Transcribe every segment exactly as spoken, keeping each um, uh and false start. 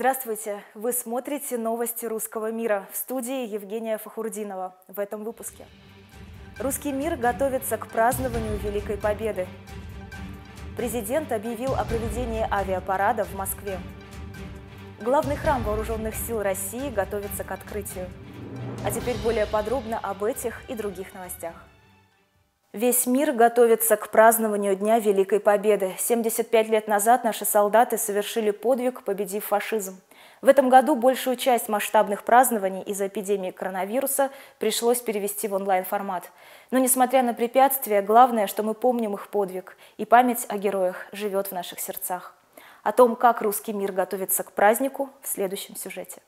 Здравствуйте! Вы смотрите новости русского мира. В студии Евгения Фахурдинова. В этом выпуске. Русский мир готовится к празднованию Великой Победы. Президент объявил о проведении авиапарада в Москве. Главный храм Вооруженных сил России готовится к открытию. А теперь более подробно об этих и других новостях. Весь мир готовится к празднованию Дня Великой Победы. семьдесят пять лет назад наши солдаты совершили подвиг, победив фашизм. В этом году большую часть масштабных празднований из-за эпидемии коронавируса пришлось перевести в онлайн-формат. Но, несмотря на препятствия, главное, что мы помним их подвиг, и память о героях живет в наших сердцах. О том, как русский мир готовится к празднику, в следующем сюжете.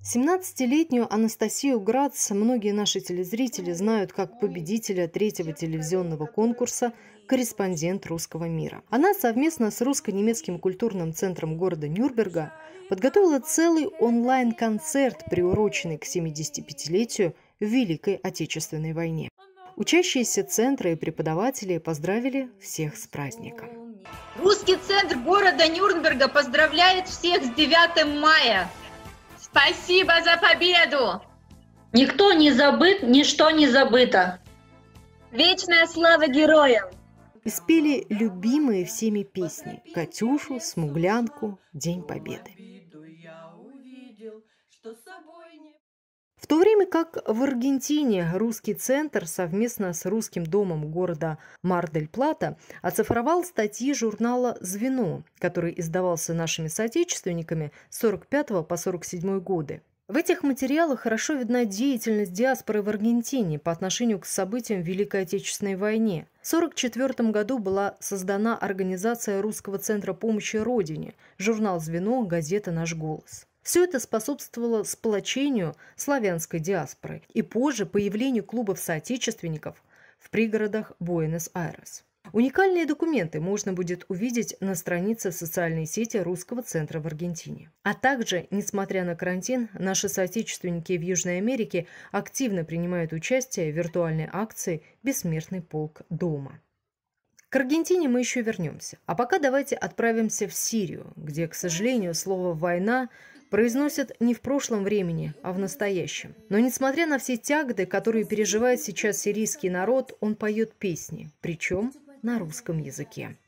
семнадцатилетнюю Анастасию Грац многие наши телезрители знают как победителя третьего телевизионного конкурса «Корреспондент русского мира». Она совместно с Русско-немецким культурным центром города Нюрнберга подготовила целый онлайн-концерт, приуроченный к семидесятипятилетию Великой Отечественной войне. Учащиеся центра и преподаватели поздравили всех с праздником. Русский центр города Нюрнберга поздравляет всех с девятым мая. Спасибо за победу! Никто не забыт, ничто не забыто. Вечная слава героям! Испели любимые всеми песни «Катюшу», «Смуглянку», «День Победы». В то время как в Аргентине русский центр совместно с русским домом города Мар-дель-Плата оцифровал статьи журнала «Звено», который издавался нашими соотечественниками с сорок пятого по сорок седьмой годы. В этих материалах хорошо видна деятельность диаспоры в Аргентине по отношению к событиям Великой Отечественной войны. В тысяча девятьсот сорок четвёртом году была создана организация Русского центра помощи Родине, журнал «Звено», газета «Наш голос». Все это способствовало сплочению славянской диаспоры и позже появлению клубов соотечественников в пригородах Буэнос-Айрес. Уникальные документы можно будет увидеть на странице социальной сети Русского центра в Аргентине. А также, несмотря на карантин, наши соотечественники в Южной Америке активно принимают участие в виртуальной акции «Бессмертный полк дома». К Аргентине мы еще вернемся. А пока давайте отправимся в Сирию, где, к сожалению, слово «война» произносят не в прошлом времени, а в настоящем. Но несмотря на все тяготы, которые переживает сейчас сирийский народ, он поет песни, причем на русском языке.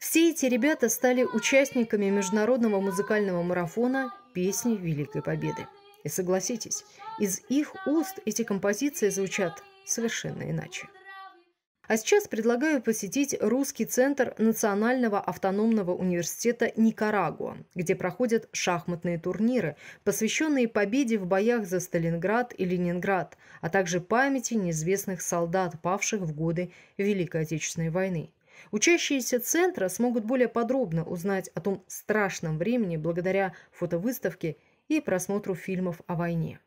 Все эти ребята стали участниками международного музыкального марафона «Песни Великой Победы». И согласитесь, из их уст эти композиции звучат совершенно иначе. А сейчас предлагаю посетить Русский центр Национального автономного университета Никарагуа, где проходят шахматные турниры, посвященные победе в боях за Сталинград и Ленинград, а также памяти неизвестных солдат, павших в годы Великой Отечественной войны. Учащиеся центра смогут более подробно узнать о том страшном времени благодаря фотовыставке и просмотру фильмов о войне.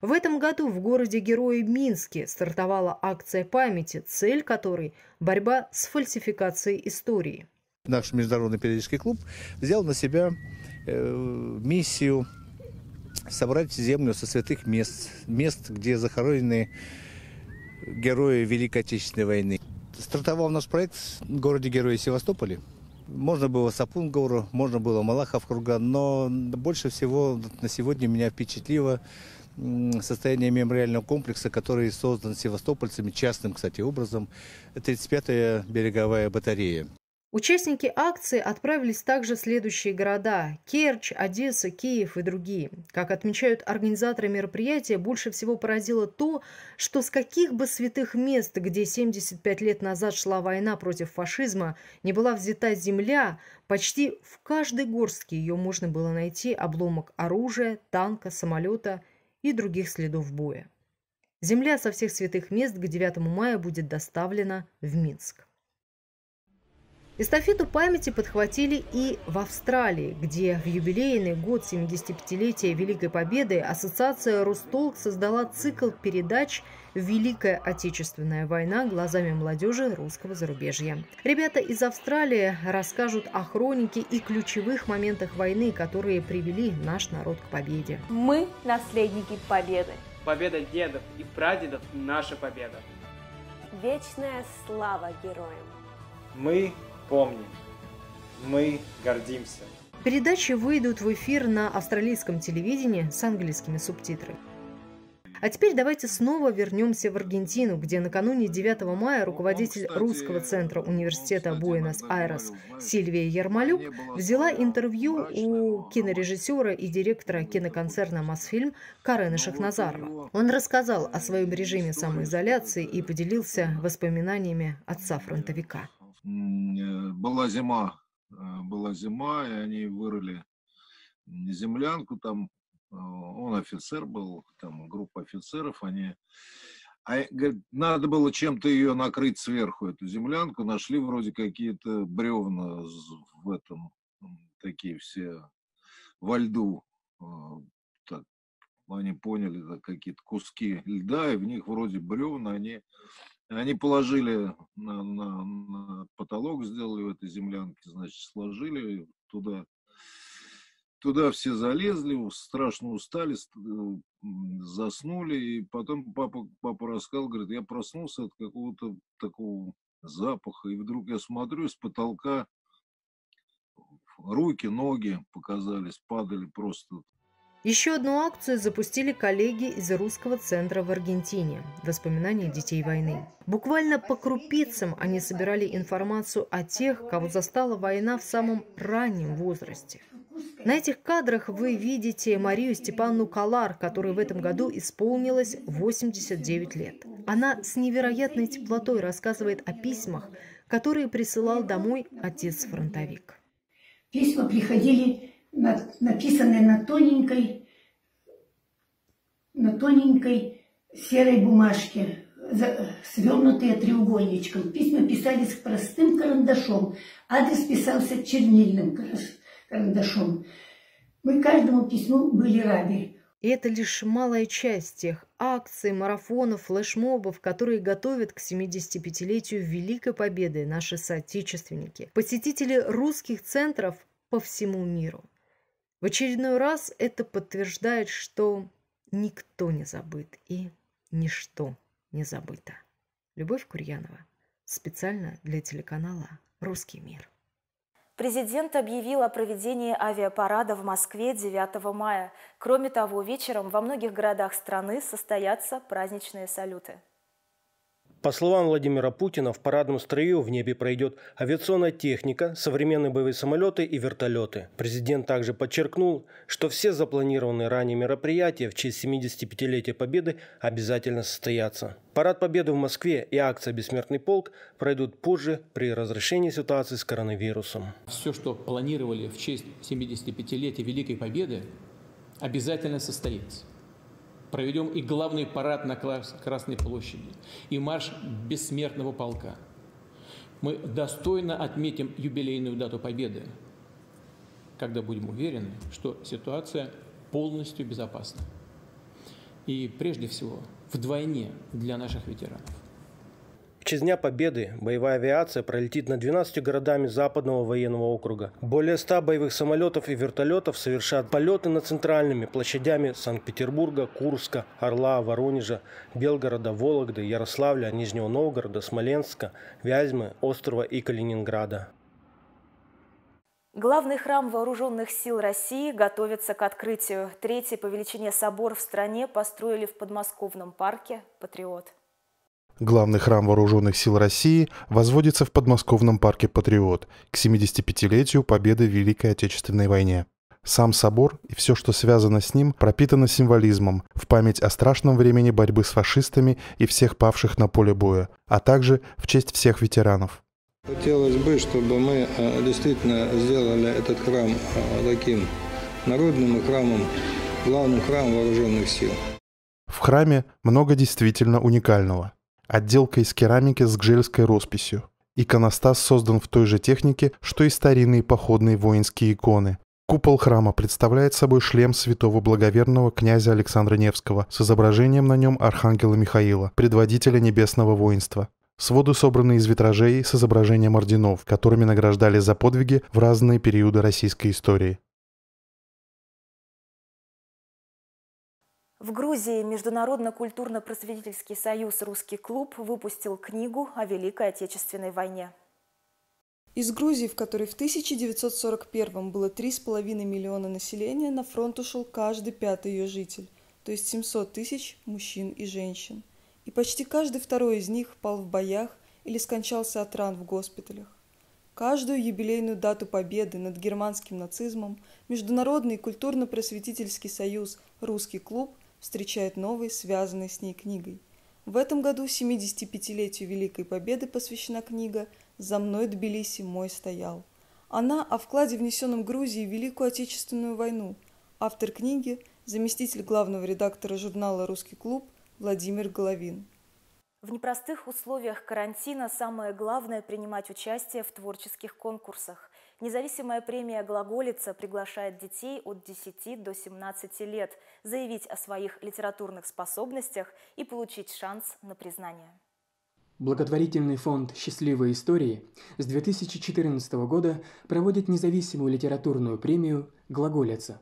В этом году в городе-герое Минске стартовала акция памяти, цель которой – борьба с фальсификацией истории. Наш международный периодический клуб взял на себя э, миссию собрать землю со святых мест, мест, где захоронены герои Великой Отечественной войны. Стартовал наш проект в городе-герое Севастополе. Можно было Сапун-гору, можно было Малахов курган, но больше всего на сегодня меня впечатлило состояние мемориального комплекса, который создан севастопольцами, частным, кстати, образом. тридцать пятая береговая батарея. Участники акции отправились также в следующие города – Керчь, Одесса, Киев и другие. Как отмечают организаторы мероприятия, больше всего поразило то, что с каких бы святых мест, где семьдесят пять лет назад шла война против фашизма, не была взята земля, почти в каждой горстке ее можно было найти обломок оружия, танка, самолета и других следов боя. Земля со всех святых мест к девятому мая будет доставлена в Минск. Эстафету памяти подхватили и в Австралии, где в юбилейный год семидесятипятилетия Великой Победы Ассоциация Рустолк создала цикл передач «Великая Отечественная война глазами молодежи русского зарубежья». Ребята из Австралии расскажут о хронике и ключевых моментах войны, которые привели наш народ к победе. Мы – наследники Победы. Победа дедов и прадедов – наша победа. Вечная слава героям. Мы помним. Мы гордимся. Передачи выйдут в эфир на австралийском телевидении с английскими субтитрами. А теперь давайте снова вернемся в Аргентину, где накануне девятого мая руководитель Русского центра университета Буэнос-Айрес Сильвия Ермолюк взяла интервью у кинорежиссера и директора киноконцерна «Мосфильм» Карена Шахназарова. Он рассказал о своем режиме самоизоляции и поделился воспоминаниями отца-фронтовика. Была зима, была зима, и они вырыли землянку там. Он офицер был, там группа офицеров, они... А, говорит, надо было чем-то ее накрыть сверху, эту землянку. Нашли вроде какие-то бревна в этом, такие все во льду. Так, они поняли, какие-то куски льда, и в них вроде бревна. Они, они положили на, на, на потолок, сделали в этой землянке, значит, сложили туда. Туда все залезли, страшно устали, заснули. И потом папа, папа рассказал, говорит, я проснулся от какого-то такого запаха. И вдруг я смотрю, с потолка руки, ноги показались, падали просто. Еще одну акцию запустили коллеги из Русского центра в Аргентине «Воспоминания детей войны». Буквально по крупицам они собирали информацию о тех, кого застала война в самом раннем возрасте. На этих кадрах вы видите Марию Степанну Калар, которой в этом году исполнилось восемьдесят девять лет. Она с невероятной теплотой рассказывает о письмах, которые присылал домой отец-фронтовик. Письма приходили, написанные на тоненькой, на тоненькой серой бумажке, свернутые треугольничком. Письма писались простым карандашом, адрес писался чернильным карандашом. карандашом. Мы каждому письму были рады. И это лишь малая часть тех акций, марафонов, флешмобов, которые готовят к семидесятипятилетию Великой Победы наши соотечественники, посетители русских центров по всему миру. В очередной раз это подтверждает, что никто не забыт и ничто не забыто. Любовь Курьянова. Специально для телеканала «Русский мир». Президент объявил о проведении авиапарада в Москве девятого мая. Кроме того, вечером во многих городах страны состоятся праздничные салюты. По словам Владимира Путина, в парадном строю в небе пройдет авиационная техника, современные боевые самолеты и вертолеты. Президент также подчеркнул, что все запланированные ранее мероприятия в честь семидесятипятилетия Победы обязательно состоятся. Парад Победы в Москве и акция «Бессмертный полк» пройдут позже при разрешении ситуации с коронавирусом. Все, что планировали в честь семидесятипятилетия Великой Победы, обязательно состоится. Проведем и главный парад на Красной площади, и марш Бессмертного полка. Мы достойно отметим юбилейную дату Победы, когда будем уверены, что ситуация полностью безопасна. И прежде всего вдвойне для наших ветеранов. В честь Дня Победы боевая авиация пролетит над двенадцатью городами Западного военного округа. Более ста боевых самолетов и вертолетов совершат полеты над центральными площадями Санкт-Петербурга, Курска, Орла, Воронежа, Белгорода, Вологды, Ярославля, Нижнего Новгорода, Смоленска, Вязьмы, Острова и Калининграда. Главный храм Вооруженных сил России готовится к открытию. Третий по величине собор в стране построили в подмосковном парке «Патриот». Главный храм Вооруженных сил России возводится в подмосковном парке «Патриот» к семидесятипятилетию Победы в Великой Отечественной войне. Сам собор и все, что связано с ним, пропитано символизмом в память о страшном времени борьбы с фашистами и всех павших на поле боя, а также в честь всех ветеранов. Хотелось бы, чтобы мы действительно сделали этот храм таким народным и храмом, главным храмом Вооруженных сил. В храме много действительно уникального. Отделка из керамики с гжельской росписью, Иконостас создан в той же технике, что и старинные походные воинские иконы. Купол храма представляет собой шлем святого благоверного князя Александра Невского с изображением на нем архангела Михаила, предводителя небесного воинства. Своды собраны из витражей с изображением орденов, которыми награждали за подвиги в разные периоды российской истории. В Грузии Международно-культурно-просветительский союз «Русский клуб» выпустил книгу о Великой Отечественной войне. Из Грузии, в которой в тысяча девятьсот сорок первом было три с половиной миллиона населения, на фронт ушел каждый пятый ее житель, то есть семьсот тысяч мужчин и женщин. И почти каждый второй из них пал в боях или скончался от ран в госпиталях. Каждую юбилейную дату победы над германским нацизмом Международный культурно-просветительский союз «Русский клуб» встречает новой, связанной с ней книгой. В этом году семидесятипятилетию Великой Победы посвящена книга «За мной Тбилиси мой стоял». Она о вкладе, внесенном Грузии в Великую Отечественную войну. Автор книги – заместитель главного редактора журнала «Русский клуб» Владимир Головин. В непростых условиях карантина самое главное – принимать участие в творческих конкурсах. Независимая премия «Глаголица» приглашает детей от десяти до семнадцати лет заявить о своих литературных способностях и получить шанс на признание. Благотворительный фонд «Счастливые истории» с две тысячи четырнадцатого года проводит независимую литературную премию «Глаголица».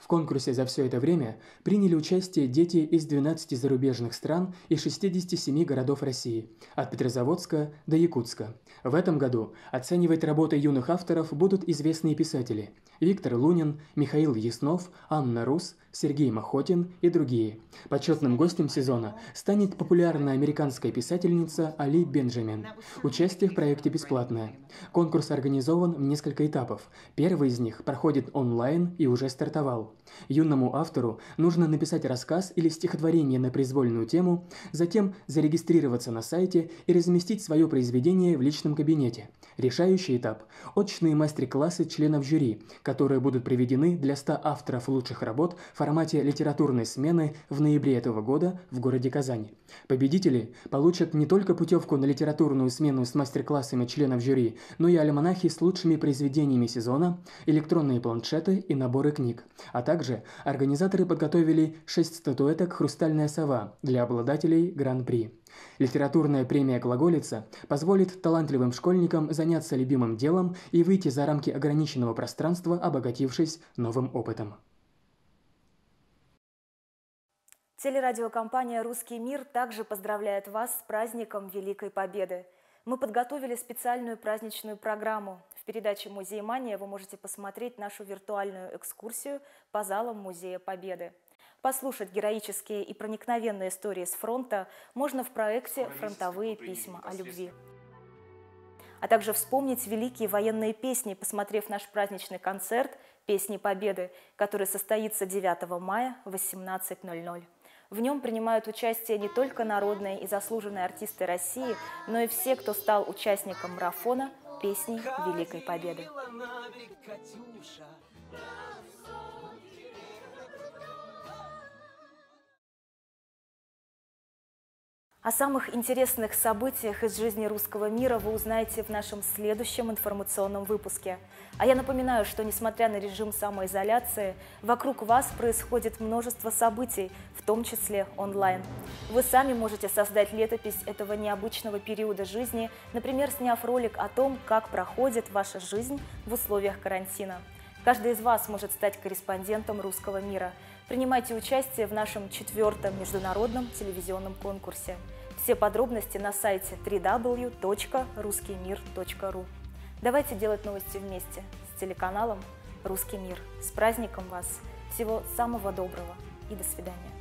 В конкурсе за все это время приняли участие дети из двенадцати зарубежных стран и шестидесяти семи городов России, от Петрозаводска до Якутска. В этом году оценивать работы юных авторов будут известные писатели – Виктор Лунин, Михаил Яснов, Анна Рус, Сергей Мохотин и другие. Почетным гостем сезона станет популярная американская писательница Али Бенджамин. Участие в проекте бесплатное. Конкурс организован в несколько этапов. Первый из них проходит онлайн и уже стартовал. Юному автору нужно написать рассказ или стихотворение на произвольную тему, затем зарегистрироваться на сайте и разместить свое произведение в личном кабинете. Решающий этап – очные мастер-классы членов жюри, которые будут приведены для ста авторов лучших работ в формате литературной смены в ноябре этого года в городе Казань. Победители получат не только путевку на литературную смену с мастер-классами членов жюри, но и альманахи с лучшими произведениями сезона, электронные планшеты и наборы книг. А также организаторы подготовили шесть статуэток «Хрустальная сова» для обладателей Гран-при. Литературная премия «Глаголица» позволит талантливым школьникам заняться любимым делом и выйти за рамки ограниченного пространства, обогатившись новым опытом. Телерадиокомпания «Русский мир» также поздравляет вас с праздником Великой Победы. Мы подготовили специальную праздничную программу. В передаче «Музей Мания» вы можете посмотреть нашу виртуальную экскурсию по залам Музея Победы. Послушать героические и проникновенные истории с фронта можно в проекте «Фронтовые письма о любви». А также вспомнить великие военные песни, посмотрев наш праздничный концерт «Песни Победы», который состоится девятого мая в восемнадцать ноль ноль. В нем принимают участие не только народные и заслуженные артисты России, но и все, кто стал участником марафона «Песни Великой Победы». О самых интересных событиях из жизни русского мира вы узнаете в нашем следующем информационном выпуске. А я напоминаю, что несмотря на режим самоизоляции, вокруг вас происходит множество событий, в том числе онлайн. Вы сами можете создать летопись этого необычного периода жизни, например, сняв ролик о том, как проходит ваша жизнь в условиях карантина. Каждый из вас может стать корреспондентом «Русского мира». Принимайте участие в нашем четвертом международном телевизионном конкурсе. Все подробности на сайте дабл ю дабл ю дабл ю точка русский мир точка ру. Давайте делать новости вместе с телеканалом «Русский мир». С праздником вас! Всего самого доброго и до свидания!